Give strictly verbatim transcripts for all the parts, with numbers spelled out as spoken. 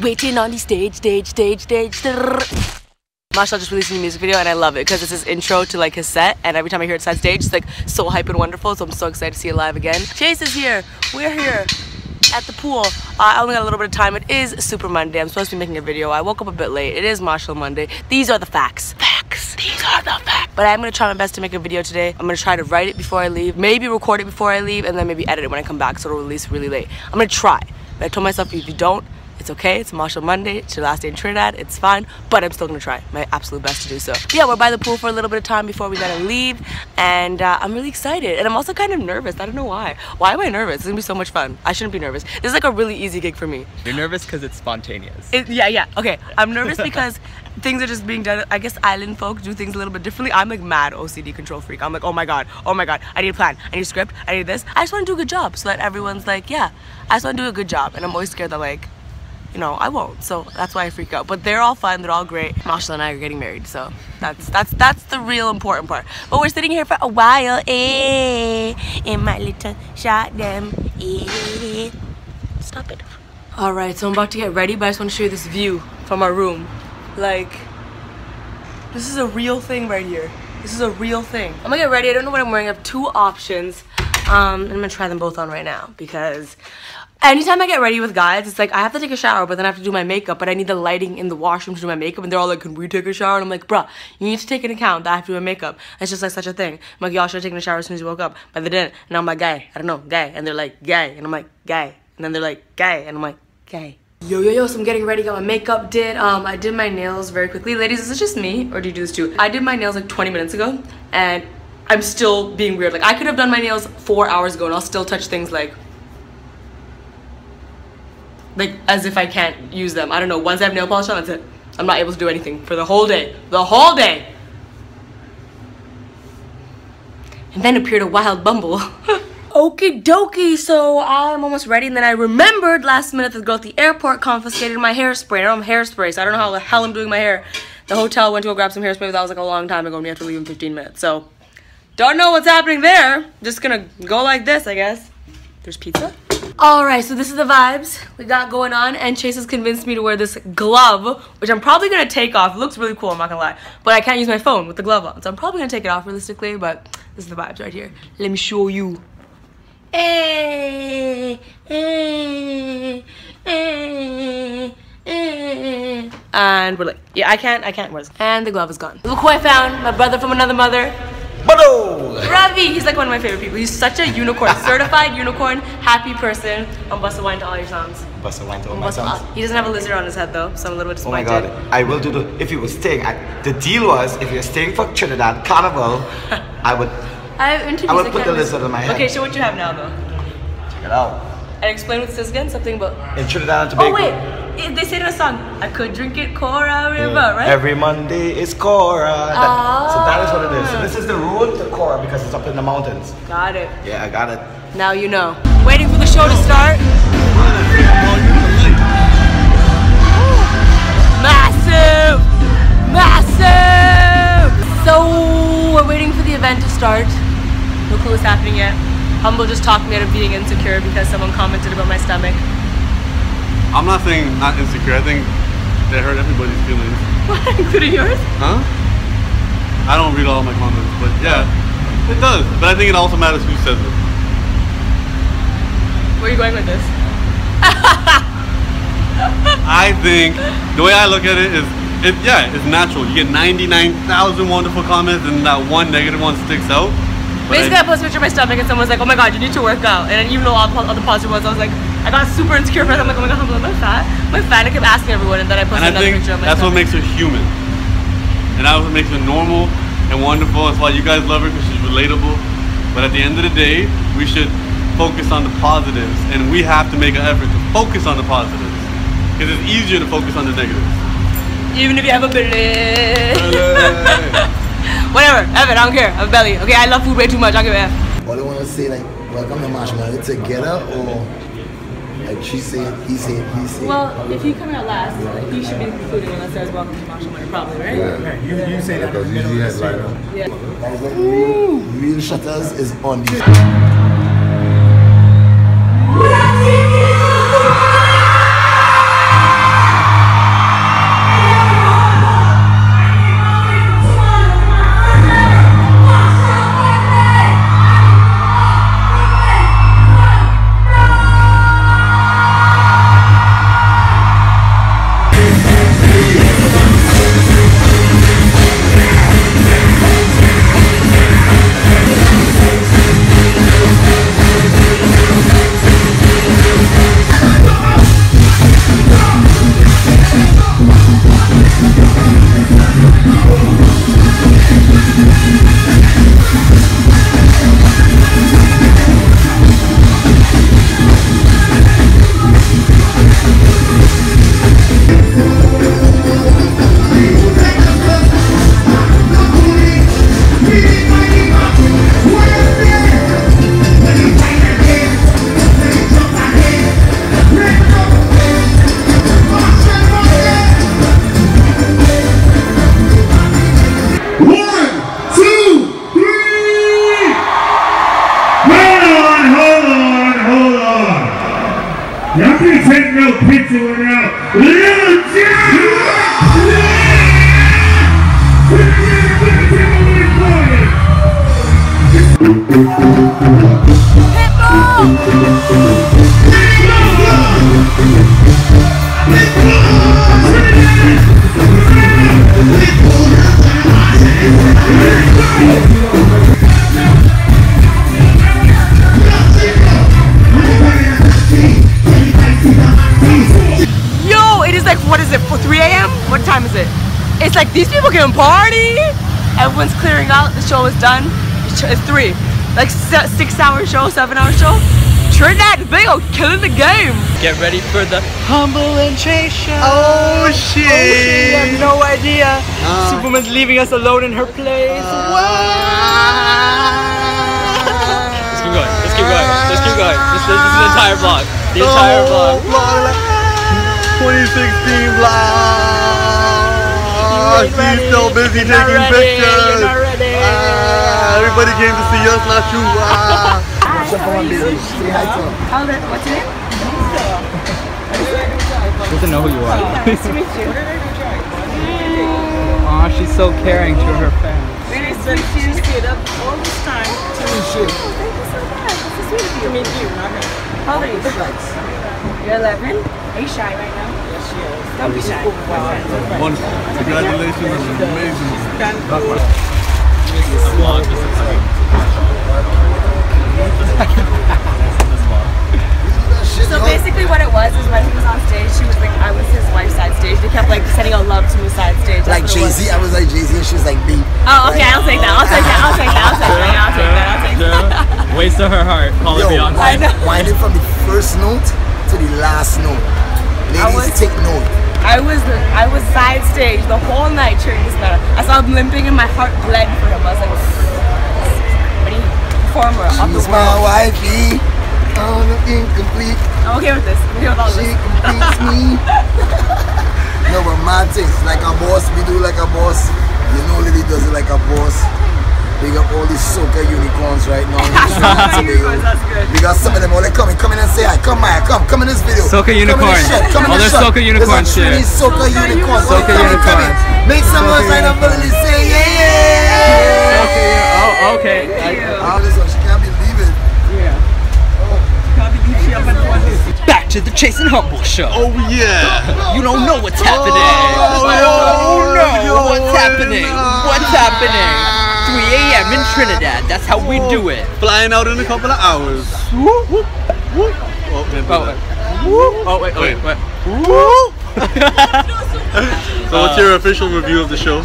Waiting on the stage, stage, stage, stage. Masha just released a new music video and I love it because it's his intro to like his set, and every time I hear it's on stage, it's like so hype and wonderful, so I'm so excited to see it live again. Chase is here, we're here at the pool. Uh, I only got a little bit of time. It is Super Monday. I'm supposed to be making a video. I woke up a bit late. It is Machel Monday. These are the facts. Facts. These are the facts. But I'm gonna try my best to make a video today. I'm gonna try to write it before I leave, maybe record it before I leave, and then maybe edit it when I come back so it'll release really late. I'm gonna try. But I told myself if you don't, it's okay. It's Machel Monday. It's your last day in Trinidad. It's fine. But I'm still gonna try my absolute best to do so. But yeah, we're by the pool for a little bit of time before we gotta leave, and uh, I'm really excited. And I'm also kind of nervous. I don't know why. Why am I nervous? It's gonna be so much fun. I shouldn't be nervous. This is like a really easy gig for me. You're nervous because it's spontaneous. It, yeah, yeah. Okay. I'm nervous because things are just being done. I guess island folk do things a little bit differently. I'm like mad O C D control freak. I'm like, oh my god, oh my god. I need a plan. I need a script. I need this. I just want to do a good job so that everyone's like, yeah, I just want to do a good job. And I'm always scared that like, you know, I won't, so that's why I freak out. But they're all fun, they're all great. Machel and I are getting married, so that's that's that's the real important part. But we're sitting here for a while, eh? In my little shot, them, eh? Stop it. All right, so I'm about to get ready, but I just want to show you this view from our room. Like, this is a real thing right here. This is a real thing. I'm gonna get ready. I don't know what I'm wearing. I have two options. Um, and I'm gonna try them both on right now because anytime I get ready with guys, it's like I have to take a shower, but then I have to do my makeup, but I need the lighting in the washroom to do my makeup, and they're all like, can we take a shower? And I'm like, bruh, you need to take into account that I have to do my makeup. And it's just like such a thing. I'm like, y'all should have taken a shower as soon as you woke up, but they didn't. And I'm like, guy, I don't know, guy. And they're like, guy. And I'm like, guy. And then they're like, guy. And I'm like, guy. Yo, yo, yo, so I'm getting ready, got my makeup did. Um, I did my nails very quickly. Ladies, is this just me, or do you do this too? I did my nails like twenty minutes ago, and I'm still being weird. Like, I could have done my nails four hours ago, and I'll still touch things like like as if I can't use them. I don't know, once I have nail polish on, that's it. I'm not able to do anything for the whole day. The whole day! And then appeared a wild bumble. Okie dokie, so I'm almost ready, and then I remembered last minute that the girl at the airport confiscated my hairspray. Now I'm hairspray, so I don't know how the hell I'm doing my hair. The hotel went to go grab some hairspray, but that was like a long time ago, and we have to leave in fifteen minutes, so don't know what's happening there. Just gonna go like this, I guess. There's pizza. Alright, so this is the vibes we got going on, and Chase has convinced me to wear this glove, which I'm probably going to take off. It looks really cool, I'm not going to lie, but I can't use my phone with the glove on, so I'm probably going to take it off realistically, but this is the vibes right here. Let me show you. Hey, hey, hey, hey. And we're like, yeah, I can't, I can't wear this. And the glove is gone. Look who I found, my brother from another mother. Ravi, he's like one of my favorite people. He's such a unicorn, certified unicorn, happy person. I'm Busta Wine to all your songs. Busta Wine to all my songs. He doesn't have a lizard on his head though, so I'm a little bit disappointed. Oh my god, I will do the, if you were staying, I, the deal was, if you're staying for Trinidad Carnival, I would, I, I would put the lizard on my head. Okay, show what you have now though. Check it out. And explain what's this again, something about... In Trinidad and Tobago. Oh wait. They say in a song, I could drink it Cora River, mm. right? Every Monday is Cora. That, ah. So that is what it is. So this is the road to Cora because it's up in the mountains. Got it. Yeah, I got it. Now you know. Waiting for the show to start. Massive! Massive! So, we're waiting for the event to start. No clue what's happening yet. Humble just talked me out of being insecure because someone commented about my stomach. I'm not saying not insecure, I think they hurt everybody's feelings. What? Including yours? Huh? I don't read all my comments, but yeah, it does. But I think it also matters who says it. Where are you going with this? I think, the way I look at it is, it, yeah, it's natural. You get ninety-nine thousand wonderful comments and that one negative one sticks out. Basically, I, I posted a picture of my stomach and someone's like, oh my god, you need to work out. And even though all the, all the positive ones, I was like, I got super insecure about it. I'm like, oh my god, am I fat? Am I fat? I kept asking everyone, and then I posted and I another think picture of myself. That's what makes her human. And that's what makes her normal and wonderful. That's why you guys love her, because she's relatable. But at the end of the day, we should focus on the positives. And we have to make an effort to focus on the positives. Because it's easier to focus on the negatives. Even if you have a belly. Whatever, Evan, I don't care. I have a belly. Okay, I love food way too much. I'll give it F. All I want to say, like, welcome to Marshmallow. Together or... Like she said, he said, he said. Well, if you come out last, like, you should be included unless there's welcome to Machel Monday, probably, right? Yeah. Right. You, you say that because usually has like a. Yeah. I was like, real, real shutters is on these. It's like these people can party. Everyone's clearing out. The show is done. It's three, like six-hour show, seven-hour show. Trinidad and Tobago killing the game. Get ready for the humble and Chase show. Oh shit! Oh, shit. I have no idea. Uh, Superman's leaving us alone in her place. Uh, Let's keep going. Let's keep going. Let's keep going. This, this is the entire vlog. The entire vlog. twenty sixteen vlog. Oh, she's so busy taking pictures. Ah, everybody came to see us, not you. Ah. Hi, how are you? How that, what's your name? She doesn't know who you are. Nice to meet you. Aw, she's so caring to her fans. Very sweet. She just stayed up all this time to meet you. Oh, thank you so much. It's so sweet of you. To meet you, not her. How old are you? You're eleven? Are you shy right now? Don't be shy. Wonderful. Congratulations, that's amazing. This vlog is a time. So basically what it was is when he was on stage, she was like, I was his wife's side stage. They kept like sending out love to me side stage. That's like Jay-Z, I was like Jay-Z and she was like me. Oh, okay, I'll take that, I'll take that, I'll take that, I'll take that, I'll take that, I'll take that. I'll take that. Waste of her heart, call it Beyoncé. I know. Winding from the first note to the last note. I was, take note. I was I was side stage the whole night cheering this man. I saw him limping and my heart bled for him. I was like, what are you, performer of the world? She's my wifey, I'm incomplete. I'm okay with this. I'm okay with all this. She completes me. No, but mad things. Like a boss, we do like a boss. You know Lilly does it like a boss. We got all these soca unicorns right now. Unicorns, that's good. We got some of them all. They coming, coming and say hi. Come, Maya, come, come in this video. Soca unicorns. All this soca unicorns shit. Soca unicorns. Soca unicorns. Make some noise right now, Lilly. Say yeah. Oh, okay. All this, she can't believe it. Yeah. Can't believe she up and won this. Back to the Chase and Humble show. Oh yeah. You don't know what's happening. Oh no. What's happening? What's happening? three A M in Trinidad, that's how we do it. Flying out in a couple of hours. Whoop, whoop, whoop. Oh, wait, oh, wait, oh, wait, wait. So what's your official review of the show?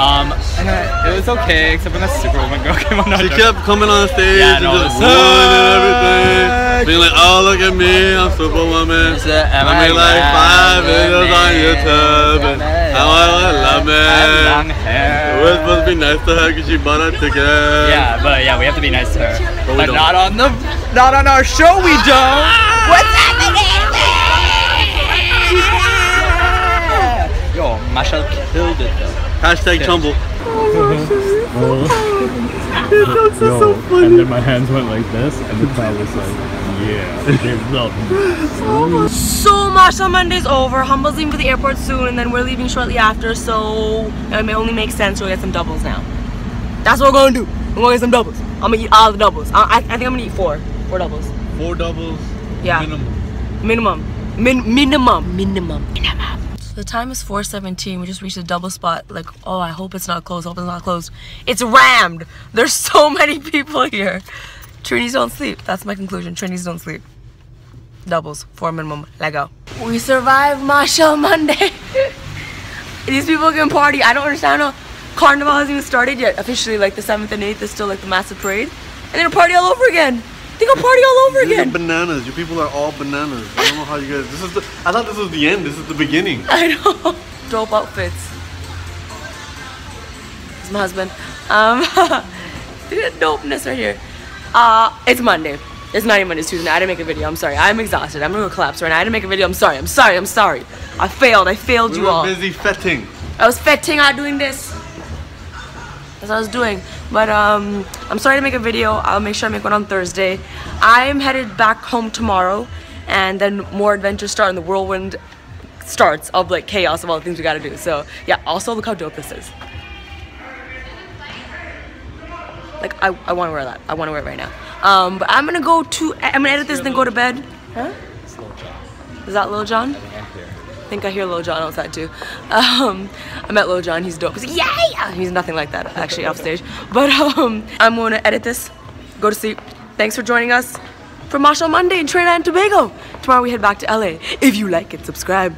Um, it was okay, except when that Superwoman girl came on. She kept coming on stage yeah, and no, just ruining everything. Being like, oh, look at me, I'm Superwoman. I made like five videos on YouTube. And I want a lemon. We're supposed to be nice to her because she bought a ticket. Yeah, but yeah, we have to be nice to her. But, but not on the, not on our show. We don't. What's happening? Yo, Masha killed it though. Hashtag yeah. Tumble. Oh, that's so, so funny. And then my hands went like this, and the crowd was like. Yeah, so Machel Monday's over. Humble's leaving for the airport soon, and then we're leaving shortly after. So it may only make sense to get some doubles now. That's what we're gonna do. We're gonna get some doubles. I'm gonna eat all the doubles. I, I think I'm gonna eat four, four doubles. Four doubles. Yeah. Minimum. Minimum. Min minimum. Minimum. Minimum. So the time is four seventeen. We just reached a double spot. Like, oh, I hope it's not closed. I hope it's not closed. It's rammed. There's so many people here. Trinities don't sleep. That's my conclusion. Trinities don't sleep. Doubles, four minimum. Let go. We survived Machel Monday. These people can party. I don't understand how Carnival hasn't even started yet. Officially, like the seventh and eighth is still like the massive parade, and then a party all over again. They gonna party all over again. You're bananas. You people are all bananas. I don't know how you guys. This is. The, I thought this was the end. This is the beginning. I know. Dope outfits. It's my husband. Um, the dopeness right here. Uh, it's Monday. It's not even Monday, it's Tuesday. I didn't make a video. I'm sorry. I'm exhausted. I'm gonna collapse right now. I didn't make a video. I'm sorry. I'm sorry. I'm sorry. I failed. I failed we you were all. Busy fetting. I was fetting out doing this. That's what I was doing. But um, I'm sorry to make a video. I'll make sure I make one on Thursday. I'm headed back home tomorrow, and then more adventures start in the whirlwind starts of like chaos of all the things we gotta do. So yeah, also look how dope this is. Like I, I wanna wear that. I wanna wear it right now. Um, but I'm gonna go to, I'm gonna edit this and then go to bed. Huh? It's Lil Jon. Is that Lil Jon? I think I hear Lil Jon outside too. Um, I met Lil Jon, he's dope. He's like, yeah! He's nothing like that actually off stage. But um, I'm gonna edit this, go to sleep. Thanks for joining us for Machel Monday in Trinidad and Tobago. Tomorrow we head back to L A. If you like it, subscribe.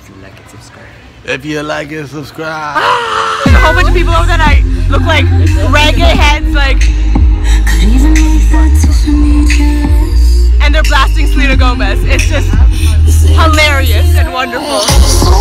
If you like it, subscribe. If you like it, subscribe. Ah, a whole bunch of people over there that I look like reggae heads, like. And they're blasting Selena Gomez. It's just hilarious and wonderful.